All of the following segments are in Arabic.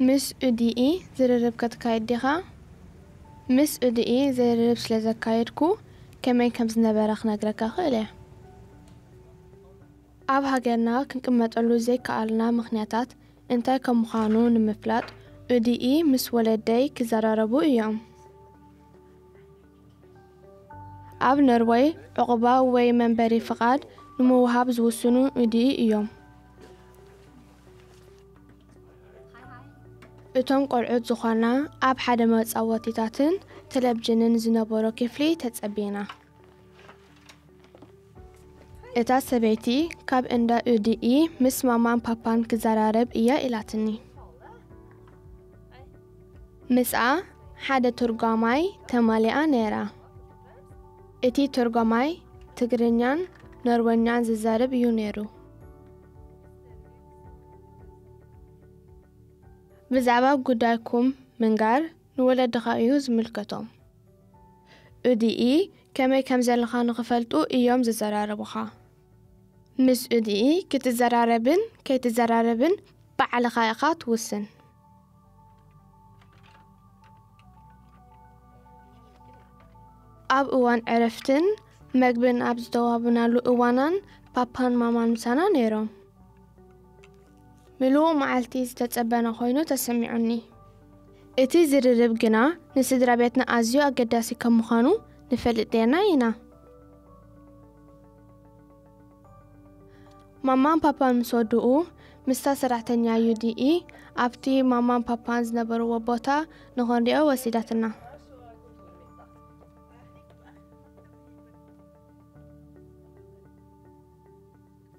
مس ادي زرب كتكايدها مس ادي زرب سلازكايدكو كما كمز نبرخ نغرك خله اب هاجرنا كنقمطلو زي كالنا مخنياتات انتي كمخانو نمفلاط ادي مس ولدي كزراربو ايام اب نروي عقبه وي منبري فقاد نموهاب زوسنو ادي ايام اتم قرعت زخانا اب حدا ما تصواتيتاتن تلبجنن زنبورو كفلي تتصبينا اتا سبيتي كاب اندا ادي اي مس مامان بابان كزرارب ايا الاتني مسا حدا ترغماي تمالي انيرا اتي ترغماي تغرنيان نروانيان ززارب يونيرو بزعباب قدايكم من غير نولد غايوز ملكتهم ادي كما كمزال خان غفلتو ايام ززرار بخا مس ادي كيتزراربن بعل غايقات وسن اب اوان عرفتن مقبن اب زدوابنا لو اوانان بابان مامان مسانا نيرو ملو معلتي زتتبانا خوينو تسمعوني اتي زررب جنا نسدرا بيتنا ازيو اقداسي كمخانو نفلت دينا ينا مامان بابان مسودو مستا سرعتنيا يودي اي ابتي مامان بابان زنبرو وبوتا نخون ريو وسيداتنا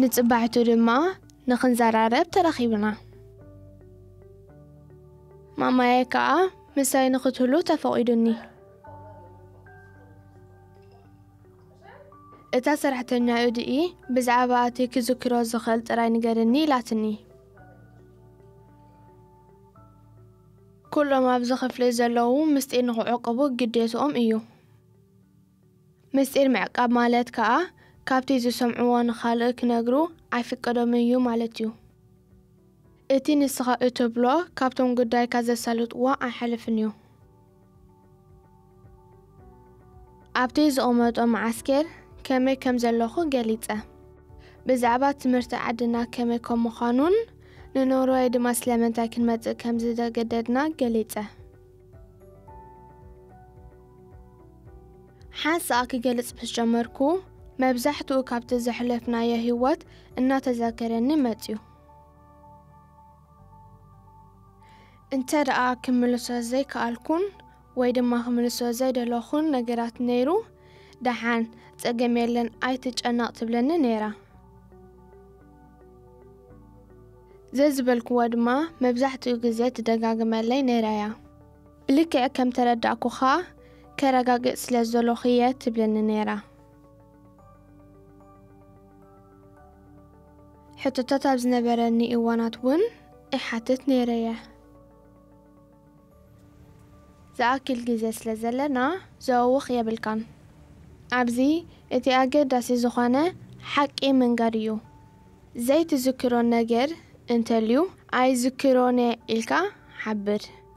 نتبعتو دما نخنزرارب ترخيبنا ماما يكا مساي نختلو تفقيدني اتا سرحتنا ادئي بزعباتي كذكرو زخل تراي نغرني لاتني كل ما بزخفلي زلو مستئ نعقبو قديتهم ايو مستئ معقاب مالت كا كابتي زسمعوا نخالق نغرو عيفقدم يو مالتيو اتي نسخه اتبلو كابتون غداي كازا سالطوا احلفنيو ابتي زومات ام عسكر كما كم زلخو غليصه بزعبات تمرت عدنا كما كم خانون ننورويد مسلمنتا كنمت كم زدا قددنا غليصه حاسا كغلص بجمركو ما بزحتو كابت زحلفنا يا هيوت إن تذكرني ماتيو انت رأى كملسو زي كالكون ويد ما خملسو زي دلوخون نقرات نيرو دحان تقميلن ايتج انا تبلن نيرا زيزبالك واد ما بزحتو قزيت دقاق مالي نيرايا لكي اكم تردعكو خا كرقاق سلازولوخية تبلن نيرا حتى تتعب زنبرني إيوانات ون إحاتتني ريح زاكي الجزاس لزلنا زووخ يبلكن عبزي إتي أجد داسي زخانة حكي من غريو زي تذكرون نجر انتليو أي ذكروني إلكا حبر.